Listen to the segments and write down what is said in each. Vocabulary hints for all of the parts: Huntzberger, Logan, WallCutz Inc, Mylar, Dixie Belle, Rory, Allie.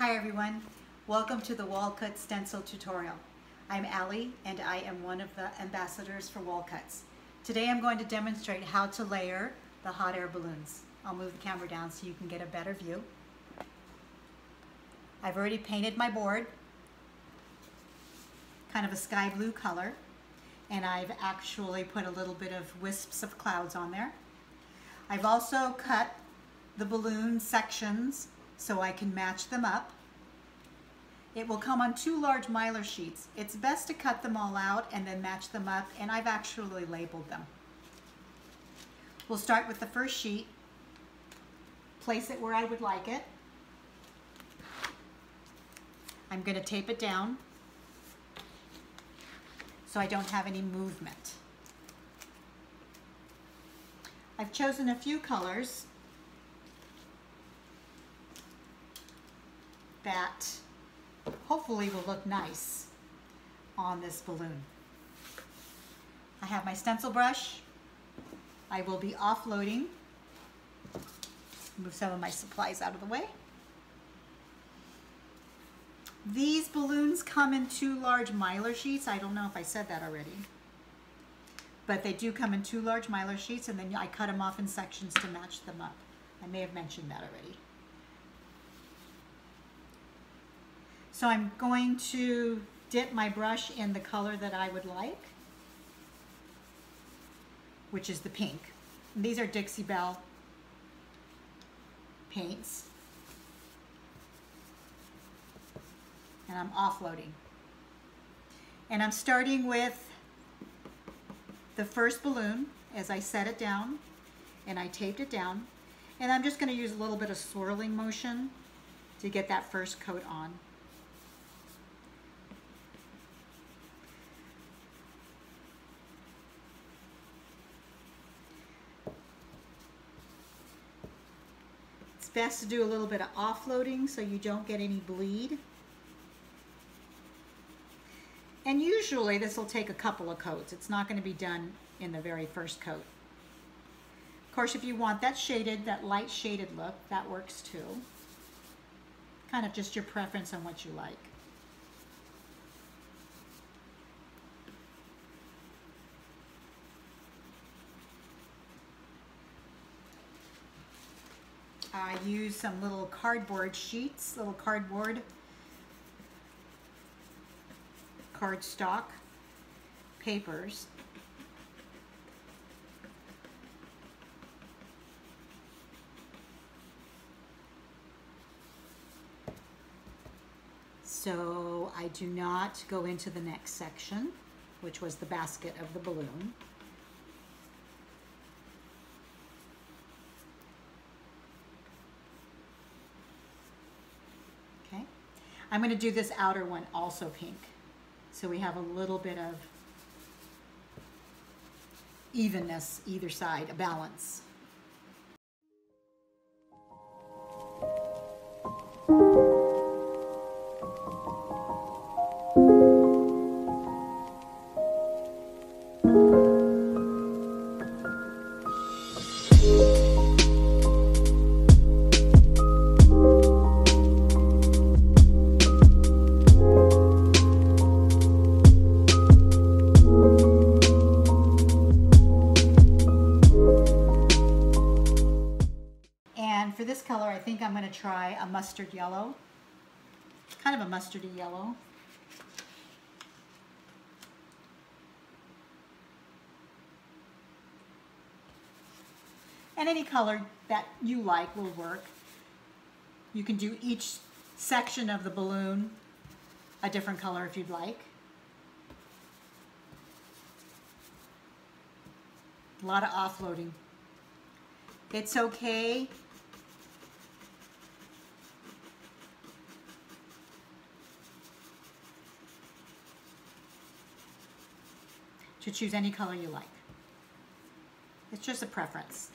Hi everyone, welcome to the WallCutz stencil tutorial. I'm Allie and I am one of the ambassadors for WallCutz. Today I'm going to demonstrate how to layer the hot air balloons. I'll move the camera down so you can get a better view. I've already painted my board, kind of a sky blue color, and I've actually put a little bit of wisps of clouds on there. I've also cut the balloon sections so I can match them up. It will come on two large Mylar sheets. It's best to cut them all out and then match them up, and I've actually labeled them. We'll start with the first sheet, place it where I would like it. I'm going to tape it down so I don't have any movement. I've chosen a few colors that hopefully will look nice on this balloon. I have my stencil brush. I will be offloading. Move some of my supplies out of the way. These balloons come in two large Mylar sheets. I don't know if I said that already, but they do come in two large Mylar sheets, and then I cut them off in sections to match them up. I may have mentioned that already. So I'm going to dip my brush in the color that I would like, which is the pink. And these are Dixie Belle paints. And I'm offloading. And I'm starting with the first balloon as I set it down, and I taped it down. And I'm just going to use a little bit of swirling motion to get that first coat on. Best to do a little bit of offloading so you don't get any bleed. And usually this will take a couple of coats. It's not going to be done in the very first coat. Of course, if you want that shaded, that light shaded look, that works too. Kind of just your preference on what you like. I use some little cardboard sheets, little cardboard cardstock papers. So I do not go into the next section, which was the basket of the balloon. I'm going to do this outer one also pink, so we have a little bit of evenness either side, a balance. For this color, I think I'm going to try a mustard yellow, kind of a mustardy yellow. And any color that you like will work. You can do each section of the balloon a different color if you'd like. A lot of offloading. It's okay to choose any color you like. It's just a preference.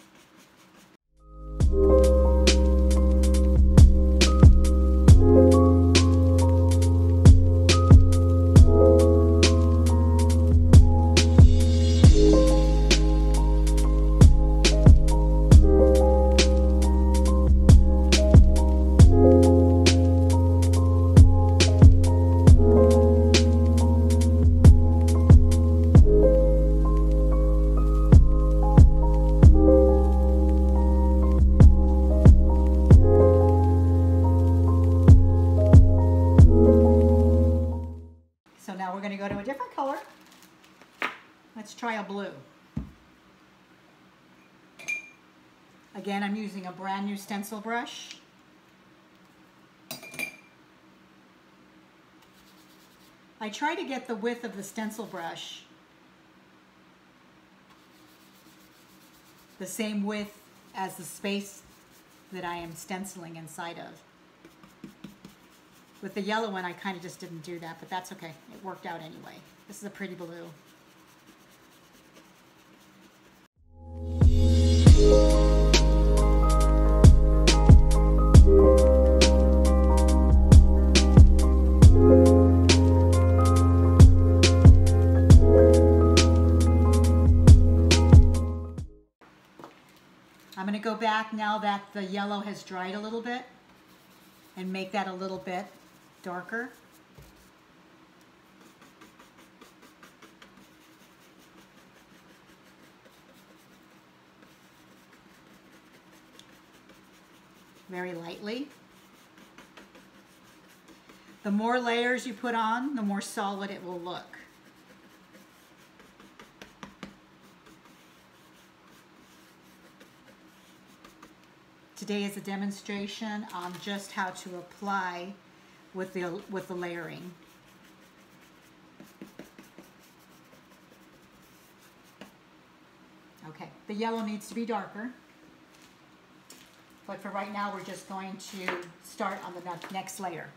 go a different color. Let's try a blue. Again, I'm using a brand new stencil brush. I try to get the width of the stencil brush the same width as the space that I am stenciling inside of. With the yellow one, I kind of just didn't do that, but that's okay. It worked out anyway. This is a pretty blue. I'm going to go back now that the yellow has dried a little bit and make that a little bit darker. Very lightly. The more layers you put on, the more solid it will look. Today is a demonstration on just how to apply with the layering. Okay, the yellow needs to be darker. But for right now, we're just going to start on the next layer.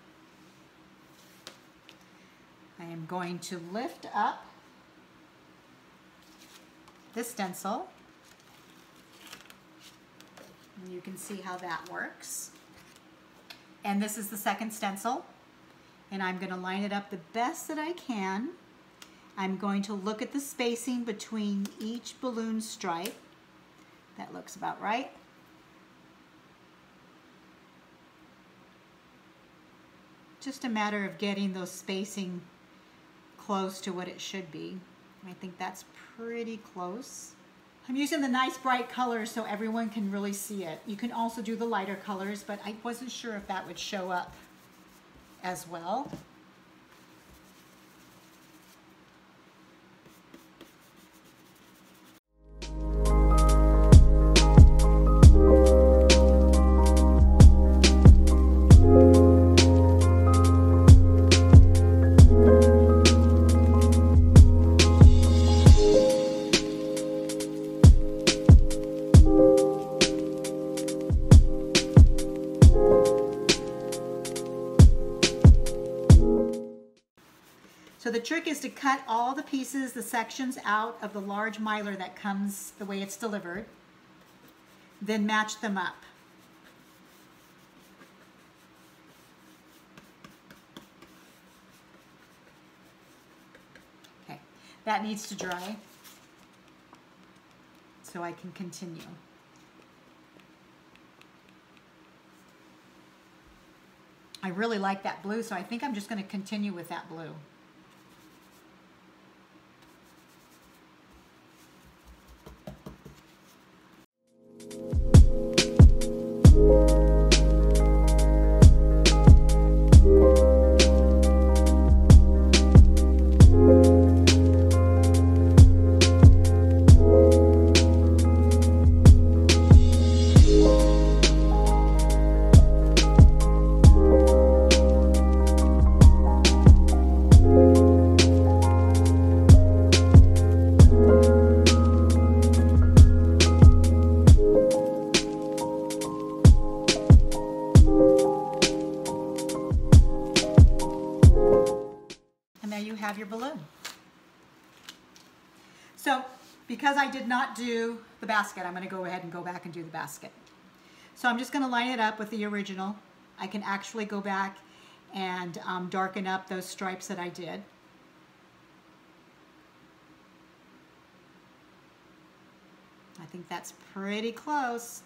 I am going to lift up this stencil. And you can see how that works. And this is the second stencil. And I'm going to line it up the best that I can. I'm going to look at the spacing between each balloon stripe. That looks about right. Just a matter of getting those spacing close to what it should be. I think that's pretty close. I'm using the nice bright colors so everyone can really see it. You can also do the lighter colors, but I wasn't sure if that would show up as well. So the trick is to cut all the pieces, the sections out of the large Mylar that comes the way it's delivered, then match them up. Okay, that needs to dry so I can continue. I really like that blue, so I think I'm just going to continue with that blue. Your balloon. So because I did not do the basket, I'm going to go ahead and go back and do the basket. So I'm just going to line it up with the original. I can actually go back and darken up those stripes that I did. I think that's pretty close.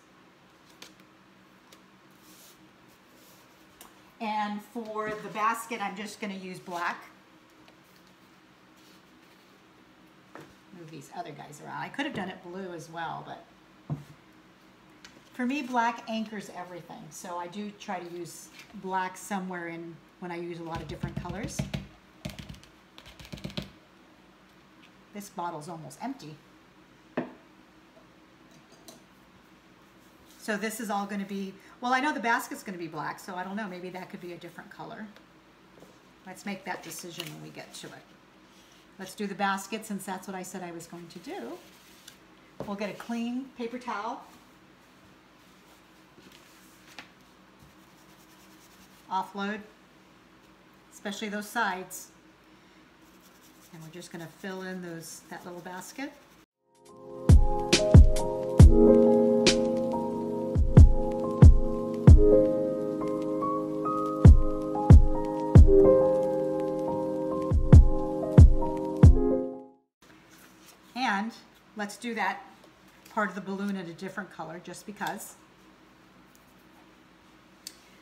And for the basket, I'm just going to use black. Move these other guys around. I could have done it blue as well, but for me, black anchors everything. So I do try to use black somewhere in when I use a lot of different colors. This bottle's almost empty. So this is all gonna be, well, I know the basket's gonna be black, so I don't know, maybe that could be a different color. Let's make that decision when we get to it. Let's do the basket since that's what I said I was going to do. We'll get a clean paper towel offload, especially those sides. And we're just gonna fill in that little basket. And let's do that part of the balloon in a different color just because.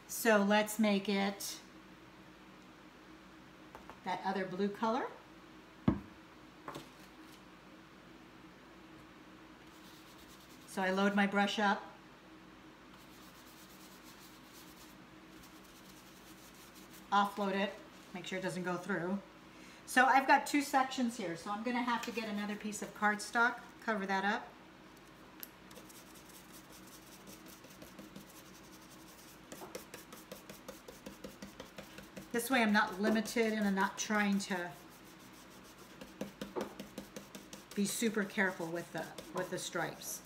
So let's make it that other blue color. So I load my brush up. Offload it, make sure it doesn't go through. So I've got two sections here, so I'm gonna have to get another piece of cardstock, cover that up. This way I'm not limited and I'm not trying to be super careful with the stripes.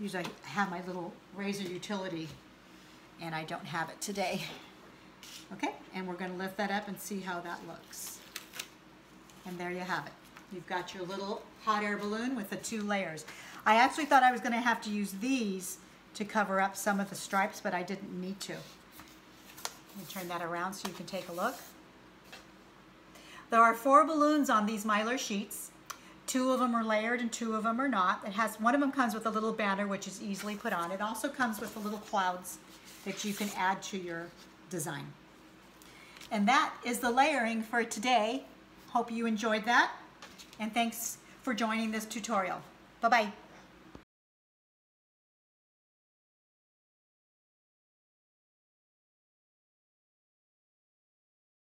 Usually I have my little razor utility and I don't have it today. Okay, and we're gonna lift that up and see how that looks. And there you have it. You've got your little hot air balloon with the two layers. I actually thought I was gonna have to use these to cover up some of the stripes, but I didn't need to. Let me turn that around so you can take a look. There are four balloons on these Mylar sheets. Two of them are layered and two of them are not. One of them comes with a little banner, which is easily put on. It also comes with the little clouds that you can add to your design. And that is the layering for today. Hope you enjoyed that. And thanks for joining this tutorial. Bye-bye.